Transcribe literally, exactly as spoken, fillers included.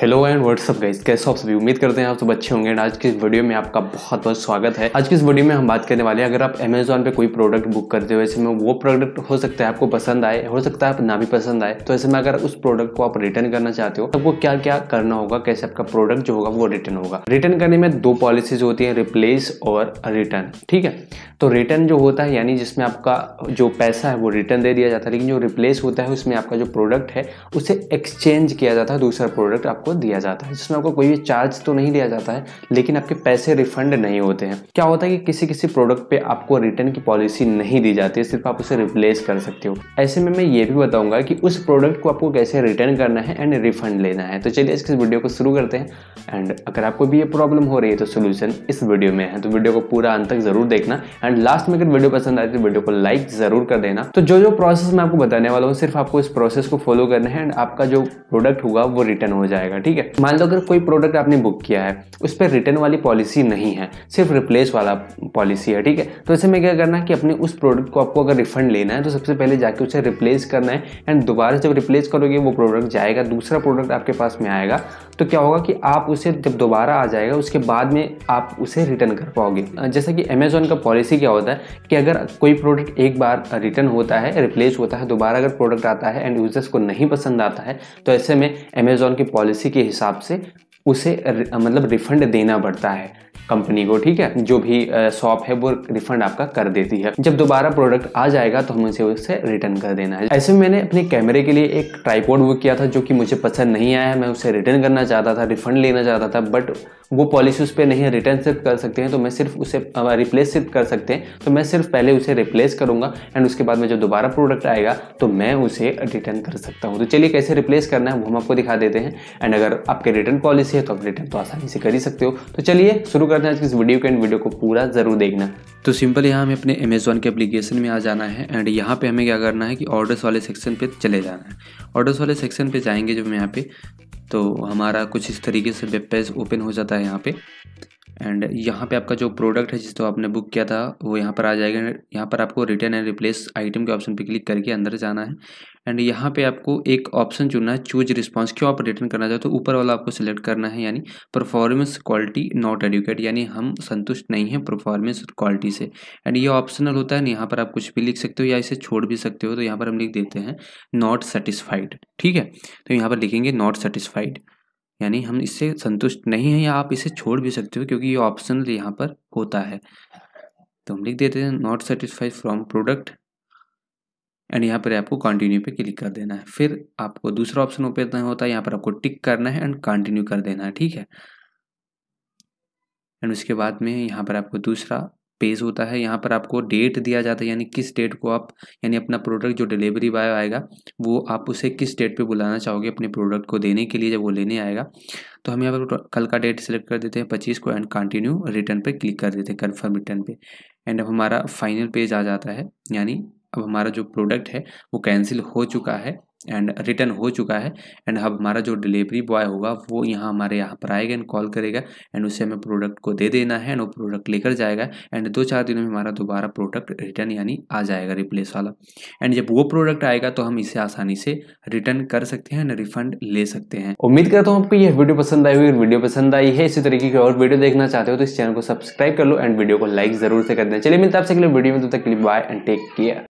Hello and WhatsApp guys, कैसे हो आप सभी। उम्मीद करते हैं आप सब अच्छे होंगे। आज की इस वीडियो में आपका बहुत बहुत स्वागत है। आज की इस वीडियो में हम बात करने वाले हैं, अगर आप अमेज़ॉन पे कोई प्रोडक्ट बुक करते हो, ऐसे में वो प्रोडक्ट हो सकता है आपको पसंद आए, हो सकता है आप ना भी पसंद आए, तो ऐसे में अगर उस प्रोडक्ट को आप रिटर्न करना चाहते हो तो आपको क्या क्या करना होगा, कैसे आपका प्रोडक्ट जो होगा वो रिटर्न होगा। रिटर्न करने में दो पॉलिसीज होती है, रिप्लेस और रिटर्न। ठीक है, तो रिटर्न जो होता है यानी जिसमें आपका जो पैसा है वो रिटर्न दे दिया जाता है, लेकिन जो रिप्लेस होता है उसमें आपका जो प्रोडक्ट है उसे एक्सचेंज किया जाता है, दूसरा प्रोडक्ट को दिया जाता है, जिसमें आपको कोई भी चार्ज तो नहीं दिया जाता है, लेकिन आपके पैसे रिफंड नहीं होते हैं। क्या होता है कि किसी किसी प्रोडक्ट पे आपको रिटर्न की पॉलिसी नहीं दी जाती है, सिर्फ आप उसे रिप्लेस कर सकते हो। ऐसे में मैं ये भी बताऊंगा कि उस प्रोडक्ट को आपको कैसे रिटर्न करना है एंड रिफंड लेना है। तो चलिए इस वीडियो को शुरू करते हैं, एंड अगर आपको भी ये प्रॉब्लम हो रही है तो सोल्यूशन इस वीडियो में है, तो वीडियो को पूरा अंत तक जरूर देखना, एंड लास्ट में अगर वीडियो पसंद आए तो वीडियो को लाइक जरूर कर देना। तो जो जो प्रोसेस मैं आपको बताने वाला हूँ, सिर्फ आपको इस प्रोसेस को फॉलो करना है एंड आपका जो प्रोडक्ट होगा वो रिटर्न हो जाएगा। ठीक है, मान लो अगर कोई प्रोडक्ट आपने बुक किया है, उस पर रिटर्न वाली पॉलिसी नहीं है, सिर्फ रिप्लेस वाला पॉलिसी है। ठीक है, तो ऐसे में क्या करना है कि अपने उस प्रोडक्ट को आपको अगर रिफंड लेना है तो सबसे पहले जाके उसे रिप्लेस करना है, एंड दोबारा जब रिप्लेस करोगे वो प्रोडक्ट जाएगा, दूसरा प्रोडक्ट आपके पास में आएगा, तो क्या होगा कि आप उसे जब दोबारा आ जाएगा उसके बाद में आप उसे रिटर्न कर पाओगे। जैसा कि अमेज़ॉन का पॉलिसी क्या होता है कि अगर कोई प्रोडक्ट एक बार रिटर्न होता है, रिप्लेस होता है, दोबारा अगर प्रोडक्ट आता है एंड यूजर्स को नहीं पसंद आता है, तो ऐसे में अमेज़ॉन की पॉलिसी के हिसाब से उसे मतलब रिफंड देना पड़ता है कंपनी को। ठीक है, जो भी शॉप है वो रिफंड आपका कर देती है। जब दोबारा प्रोडक्ट आ जाएगा तो हमें उसे उसे रिटर्न कर देना है। ऐसे में मैंने अपने कैमरे के लिए एक ट्राइपॉड बुक किया था, जो कि मुझे पसंद नहीं आया, मैं उसे रिटर्न करना चाहता था, रिफंड लेना चाहता था, बट वो पॉलिसी उस पर नहीं है, रिटर्न सिर्फ कर सकते हैं, तो मैं सिर्फ उसे रिप्लेस सिर्फ कर सकते हैं, तो मैं सिर्फ पहले उसे रिप्लेस करूँगा एंड उसके बाद में जब दोबारा प्रोडक्ट आएगा तो मैं उसे रिटर्न कर सकता हूँ। तो चलिए कैसे रिप्लेस करना है वो हम आपको दिखा देते हैं, एंड अगर आपके रिटर्न पॉलिसी तो आप रिटर्न तो आसानी से कर ही सकते हो। तो चलिए शुरू करते हैं आज की इस वीडियो को, एंड वीडियो को पूरा जरूर देखना। तो सिंपल यहाँ हमें अपने अमेज़ॉन के एप्लीकेशन में आ जाना है, एंड यहाँ पे हमें क्या करना है कि ऑर्डर्स वाले सेक्शन पे चले जाना है। ऑर्डर्स वाले सेक्शन पे जाएंगे जब हम यहाँ पे, तो हमारा कुछ इस तरीके से वेब पेज ओपन हो जाता है यहाँ पे, एंड यहाँ पे आपका जो प्रोडक्ट है जिसको तो आपने बुक किया था वो यहाँ पर आ जाएगा। यहाँ पर आपको रिटर्न एंड रिप्लेस आइटम के ऑप्शन पे क्लिक करके अंदर जाना है, एंड यहाँ पे आपको एक ऑप्शन चुनना है, चूज रिस्पांस। क्यों आप रिटर्न करना चाहते हो तो ऊपर वाला आपको सिलेक्ट करना है, यानी परफॉर्मेंस क्वालिटी नॉट एडुकेट, यानी हम संतुष्ट नहीं हैं परफॉर्मेंस क्वालिटी से, एंड ये ऑप्शनल होता है। यहाँ पर आप कुछ भी लिख सकते हो या इसे छोड़ भी सकते हो, तो यहाँ पर हम लिख देते हैं नॉट सेटिस्फाइड। ठीक है, तो यहाँ पर लिखेंगे नॉट सेटिस्फाइड, यानी हम इससे संतुष्ट नहीं हैं, या आप इसे छोड़ भी सकते हो क्योंकि ये ऑप्शनल यहाँ पर होता है। तो हम लिख देते हैं not satisfied from product, and यहाँ पर आपको कंटिन्यू पे क्लिक कर देना है। फिर आपको दूसरा ऑप्शन ओपन होता है, यहाँ पर आपको टिक करना है एंड कंटिन्यू कर देना है। ठीक है, एंड उसके बाद में यहाँ पर आपको दूसरा पेज होता है, यहाँ पर आपको डेट दिया जाता है, यानी किस डेट को आप, यानी अपना प्रोडक्ट जो डिलीवरी बॉय आएगा वो आप उसे किस डेट पे बुलाना चाहोगे अपने प्रोडक्ट को देने के लिए जब वो लेने आएगा। तो हम यहाँ पर कल का डेट सिलेक्ट कर देते हैं पच्चीस को, एंड कंटिन्यू रिटर्न पे क्लिक कर देते हैं, कन्फर्म रिटर्न पे, एंड अब हमारा फाइनल पेज आ जाता है, यानी अब हमारा जो प्रोडक्ट है वो कैंसिल हो चुका है एंड रिटर्न हो चुका है, एंड अब हमारा जो डिलीवरी बॉय होगा वो यहाँ हमारे यहाँ पर आएगा एंड कॉल करेगा, एंड उसे हमें प्रोडक्ट को दे देना है, एंड वो प्रोडक्ट लेकर जाएगा, एंड दो चार दिनों में हमारा दोबारा प्रोडक्ट रिटर्न यानी आ जाएगा रिप्लेस वाला, एंड जब वो प्रोडक्ट आएगा तो हम इसे आसानी से रिटर्न कर सकते हैं एंड रिफंड ले सकते हैं। उम्मीद करता हूँ आपको यह वीडियो पसंद आई हुई, वीडियो पसंद आई है। इसी तरीके की और वीडियो देखना चाहते हो तो इस चैनल को सब्सक्राइब कर लो एंड वीडियो को लाइक जरूर से कर देना। चलिए मिलते हैं आपसे अगले वीडियो में, तब तक के लिए बाय एंड टेक केयर।